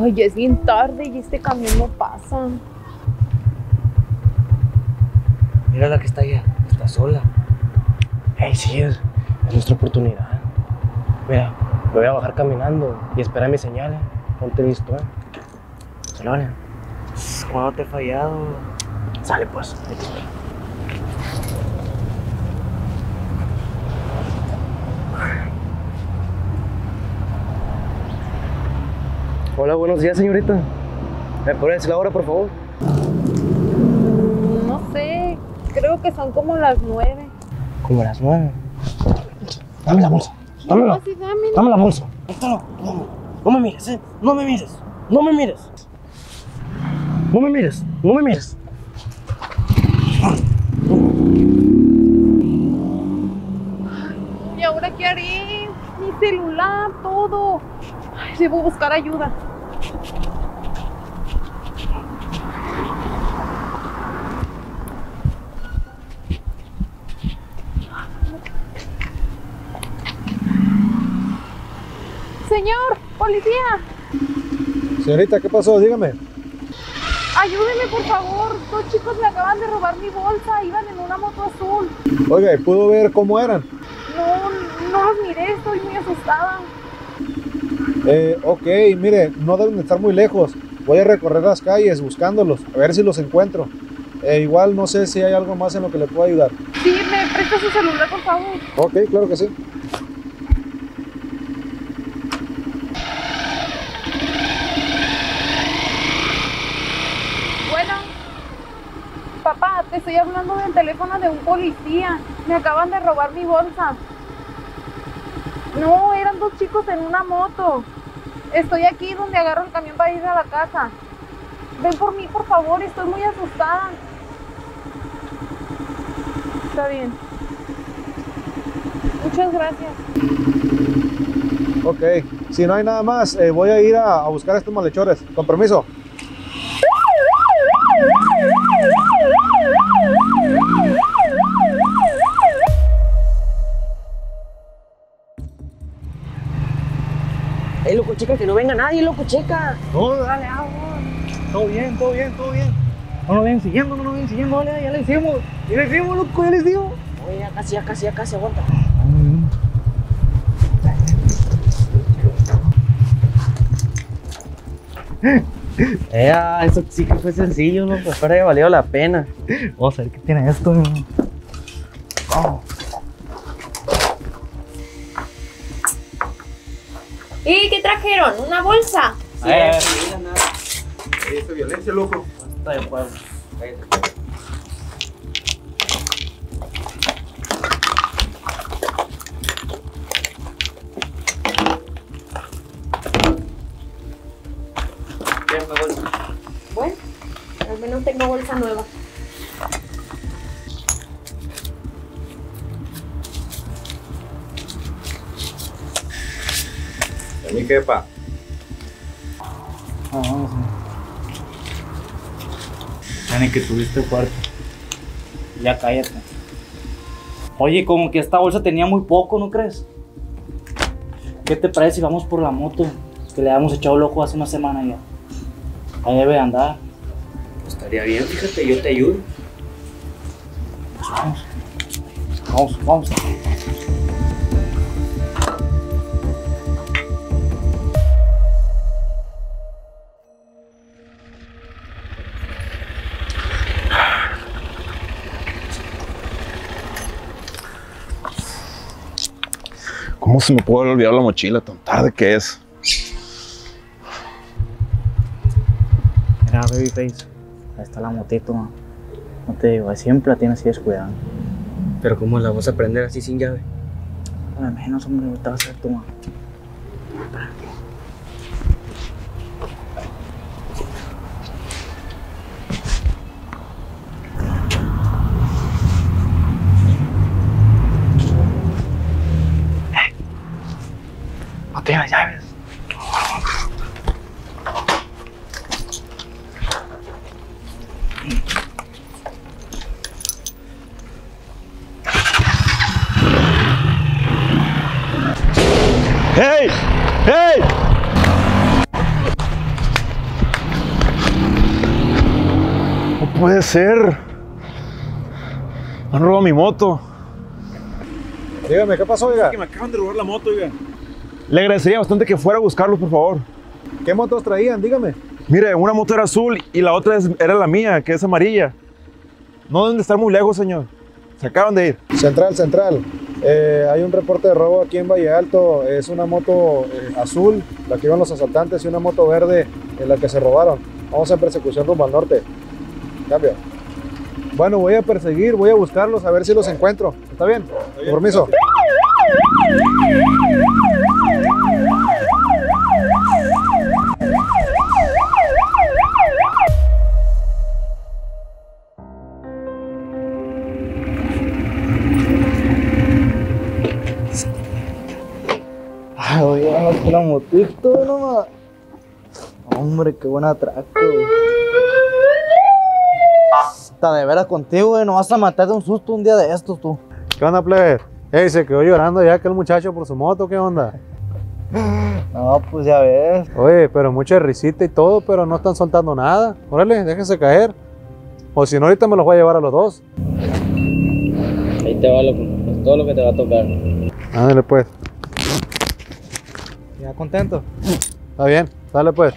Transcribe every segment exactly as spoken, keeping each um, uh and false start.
Ay, ya es bien tarde y este camión no pasa. Mira la que está allá, está sola. Hey, sí, es, es nuestra oportunidad. Mira, me voy a bajar caminando y espera mi señal. Ponte listo, eh. Solana. ¿Cuándo te he fallado? Sale pues. Hola, buenos días, señorita. ¿Me puede decir la hora, por favor? No sé, creo que son como las nueve. ¿Como las nueve? Dame la bolsa, dámela, no, sí, dame la bolsa. No, no, no me mires, eh. No me mires, no me mires. No me mires, no me mires. ¿Y ahora qué haré? Mi celular, todo. Ay, debo buscar ayuda. Señor, policía. Señorita, ¿qué pasó? Dígame. Ayúdeme, por favor. Dos chicos me acaban de robar mi bolsa. Iban en una moto azul. Oiga, ¿y pudo ver cómo eran? No, no los miré. Estoy muy asustada. Eh, ok, mire, no deben estar muy lejos. Voy a recorrer las calles buscándolos, a ver si los encuentro. Eh, igual no sé si hay algo más en lo que le pueda ayudar. Sí, me presta su celular, por favor. Ok, claro que sí. Bueno, papá, te estoy hablando del teléfono de un policía. Me acaban de robar mi bolsa. No, eran dos chicos en una moto. Estoy aquí donde agarro el camión para ir a la casa. Ven por mí, por favor, estoy muy asustada. Está bien. Muchas gracias. Ok, si no hay nada más, eh, voy a ir a, a buscar a estos malhechores. Con permiso. Ey, loco, checa, que no venga nadie, loco, checa. No, dale, agua. Todo bien, todo bien, todo bien. No nos vienen siguiendo, no nos vienen siguiendo, vale, ya les dimos. Ya les dimos, loco, ya les digo. Oye, ya casi, ya casi, ya casi, aguanta. Ea, eso sí que fue sencillo, loco. Espero que valió la pena. Vamos a ver qué tiene esto, ¿no? Oh. ¿Y qué trajeron? ¿Una bolsa? Sí. Ay, ay, ay, nada. Esta violencia, loco. Está de acuerdo. Bueno, al menos tengo bolsa nueva. Mi jefa. Ah, vamos a ver. Ni que tuviste cuarto. Ya cállate. Oye, como que esta bolsa tenía muy poco, ¿no crees? ¿Qué te parece si vamos por la moto? Que le habíamos echado el ojo hace una semana ya. Ahí debe de andar. Pues estaría bien, fíjate, yo te ayudo. Pues vamos. Vamos, vamos. ¿Cómo se me puede olvidar la mochila tan tarde que es? Mira, Babyface, ahí está la motito, man. No te digo, siempre la tienes así descuidada. ¿Pero cómo la vas a prender así sin llave? Al menos, hombre, ahorita vas a ser tú, man. Tiene las llaves. ¡Hey! ¡Hey! puede ser. Me han robado mi moto. Dígame, ¿qué pasó, oiga? Es que me acaban de robar la moto, oiga. Le agradecería bastante que fuera a buscarlos, por favor. ¿Qué motos traían? Dígame. Mire, una moto era azul y la otra era la mía, que es amarilla. No deben de estar muy lejos, señor. Se acaban de ir. Central, central. Eh, hay un reporte de robo aquí en Valle Alto. Es una moto eh, azul, la que iban los asaltantes, y una moto verde en eh, la que se robaron. Vamos en persecución rumbo al norte. Cambio. Bueno, voy a perseguir, voy a buscarlos, a ver si los encuentro. ¿Está bien? Está bien. Permiso. La motito, nomás. Hombre, qué buen atraco. Hasta de veras contigo, güey. No vas a matar de un susto un día de estos, tú. ¿Qué onda, plebe? Ey, se quedó llorando ya aquel muchacho por su moto, ¿qué onda? No, pues ya ves. Oye, pero mucha risita y todo, pero no están soltando nada. Órale, déjense caer. O si no, ahorita me los voy a llevar a los dos. Ahí te va lo, pues, todo lo que te va a tocar. Ándale, pues. ¿Está contento? Está bien, dale pues.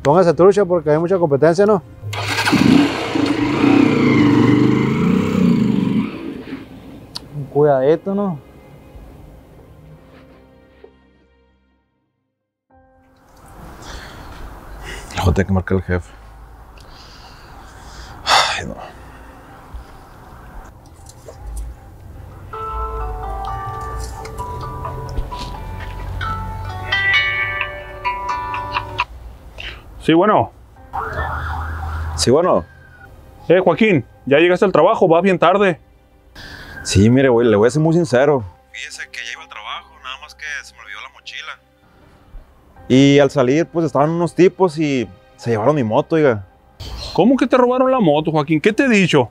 Póngase trucha porque hay mucha competencia, ¿no? Cuidadito, ¿no? Luego tengo que marcar el jefe. Ay, no. Sí, bueno. Sí, bueno. Eh, Joaquín, ya llegaste al trabajo, vas bien tarde. Sí, mire, güey, le voy a ser muy sincero. Fíjese que ya iba al trabajo, nada más que se me olvidó la mochila. Y al salir, pues, estaban unos tipos y se llevaron mi moto, oiga. ¿Cómo que te robaron la moto, Joaquín? ¿Qué te he dicho?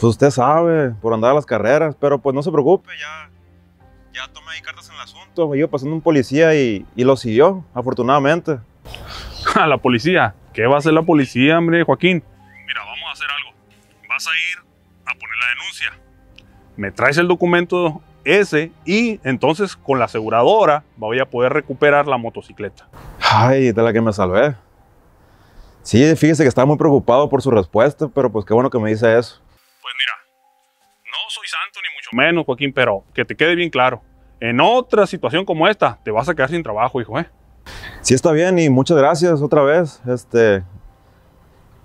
Pues usted sabe, por andar a las carreras, pero pues no se preocupe, ya... Ya tomé ahí cartas en el asunto. Me iba pasando un policía y, y lo siguió, afortunadamente. A la policía. ¿Qué va a hacer la policía, hombre, Joaquín? Mira, vamos a hacer algo. Vas a ir a poner la denuncia. Me traes el documento ese y entonces con la aseguradora voy a poder recuperar la motocicleta. Ay, de la que me salvé. Sí, fíjese que estaba muy preocupado por su respuesta, pero pues qué bueno que me dice eso. Pues mira, no soy santo ni mucho menos, Joaquín, pero que te quede bien claro. En otra situación como esta, te vas a quedar sin trabajo, hijo, ¿eh? Sí, está bien y muchas gracias otra vez. Este,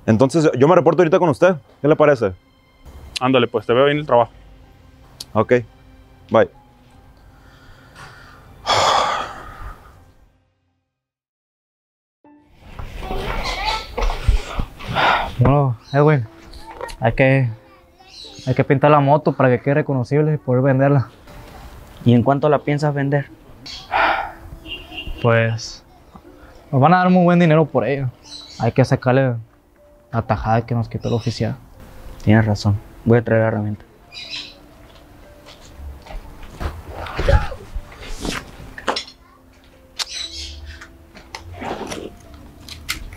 entonces, yo me reporto ahorita con usted. ¿Qué le parece? Ándale, pues te veo bien el trabajo. Ok, bye. Bueno, Edwin, hay que, hay que pintar la moto para que quede reconocible y poder venderla. ¿Y en cuánto la piensas vender? Pues... nos van a dar muy buen dinero por ello. Hay que sacarle la tajada que nos quitó el oficial. Tienes razón. Voy a traer la herramienta.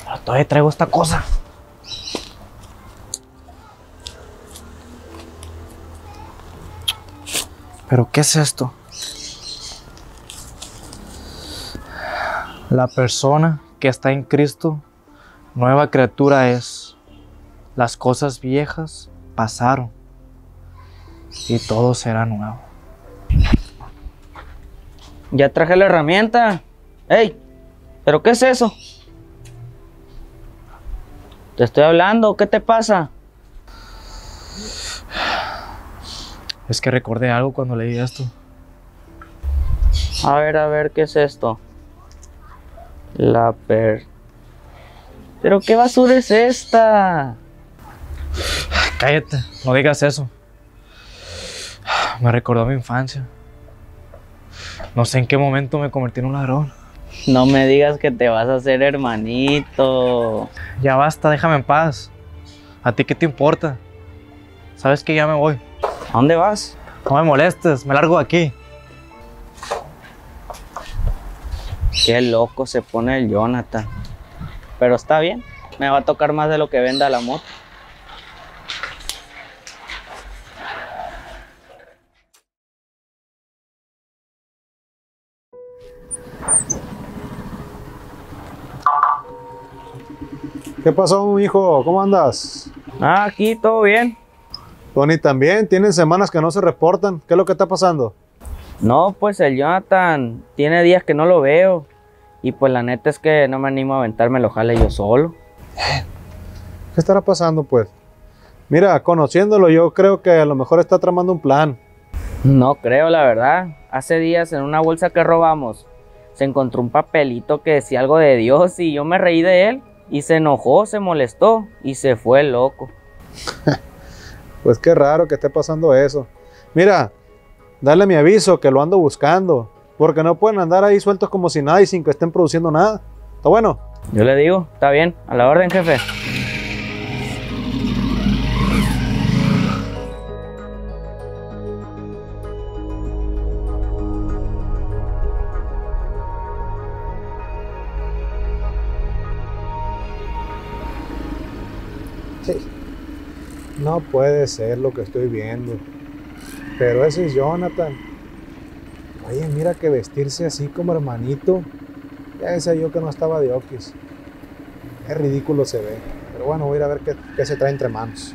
Pero todavía traigo esta cosa. ¿Pero qué es esto? La persona que está en Cristo, nueva criatura es. Las cosas viejas pasaron y todo será nuevo. Ya traje la herramienta. ¡Ey! ¿Pero qué es eso? Te estoy hablando, ¿qué te pasa? Es que recordé algo cuando leí esto. A ver, a ver, ¿qué es esto? La per... ¿Pero qué basura es esta? Cállate, no digas eso. Me recordó mi infancia. No sé en qué momento me convertí en un ladrón. No me digas que te vas a hacer hermanito. Ya basta, déjame en paz. ¿A ti qué te importa? Sabes que ya me voy. ¿A dónde vas? No me molestes, me largo de aquí. Qué loco se pone el Jonathan. Pero está bien, Me va a tocar más de lo que venda la moto. ¿Qué pasó, hijo? ¿Cómo andas? Ah, aquí todo bien. Tony también, tienen semanas que no se reportan. ¿Qué es lo que está pasando? No, pues el Jonathan tiene días que no lo veo. Y pues la neta es que no me animo a aventarme lo jale yo solo. ¿Qué estará pasando, pues? Mira, conociéndolo, yo creo que a lo mejor está tramando un plan. No creo, la verdad. Hace días en una bolsa que robamos se encontró un papelito que decía algo de Dios y yo me reí de él. Y se enojó, se molestó y se fue loco. Pues qué raro que esté pasando eso. Mira, dale mi aviso que lo ando buscando. Porque no pueden andar ahí sueltos como si nada y sin que estén produciendo nada. ¿Está bueno? Yo le digo, está bien. A la orden, jefe. No puede ser lo que estoy viendo. Pero ese es Jonathan. Oye, mira que vestirse así como hermanito. Ya decía yo que no estaba de oquis. Es ridículo se ve. Pero bueno, voy a ir a ver qué, qué se trae entre manos.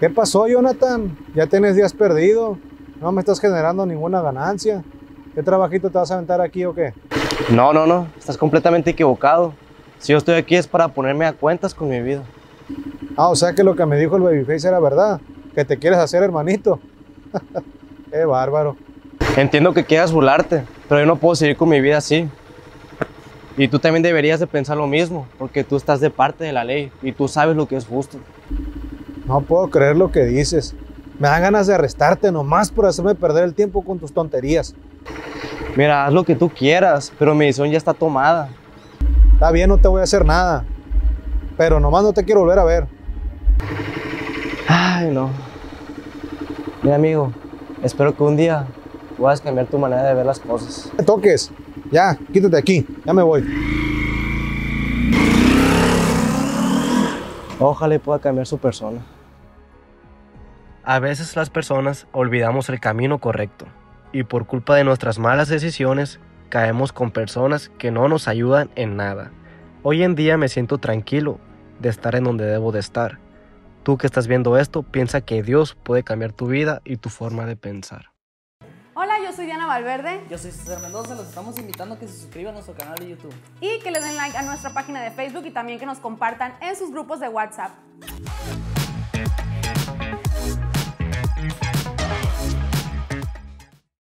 ¿Qué pasó, Jonathan? Ya tienes días perdido. No me estás generando ninguna ganancia. ¿Qué trabajito te vas a aventar aquí o qué? No, no, no. Estás completamente equivocado. Si yo estoy aquí es para ponerme a cuentas con mi vida. Ah, o sea que lo que me dijo el Babyface era verdad. Que te quieres hacer hermanito. Qué bárbaro. Entiendo que quieras burlarte, pero yo no puedo seguir con mi vida así. Y tú también deberías de pensar lo mismo, porque tú estás de parte de la ley y tú sabes lo que es justo. No puedo creer lo que dices. Me dan ganas de arrestarte nomás por hacerme perder el tiempo con tus tonterías. Mira, haz lo que tú quieras, pero mi decisión ya está tomada. Está bien, no te voy a hacer nada, pero nomás no te quiero volver a ver. Ay, no. Mira, amigo, espero que un día puedas cambiar tu manera de ver las cosas. No me toques. Ya, quítate de aquí. Ya me voy. Ojalá pueda cambiar su persona. A veces las personas olvidamos el camino correcto y por culpa de nuestras malas decisiones, caemos con personas que no nos ayudan en nada. Hoy en día me siento tranquilo de estar en donde debo de estar. Tú que estás viendo esto, piensa que Dios puede cambiar tu vida y tu forma de pensar. Hola, yo soy Diana Valverde. Yo soy César Mendoza. Los estamos invitando a que se suscriban a nuestro canal de YouTube. Y que le den like a nuestra página de Facebook y también que nos compartan en sus grupos de WhatsApp.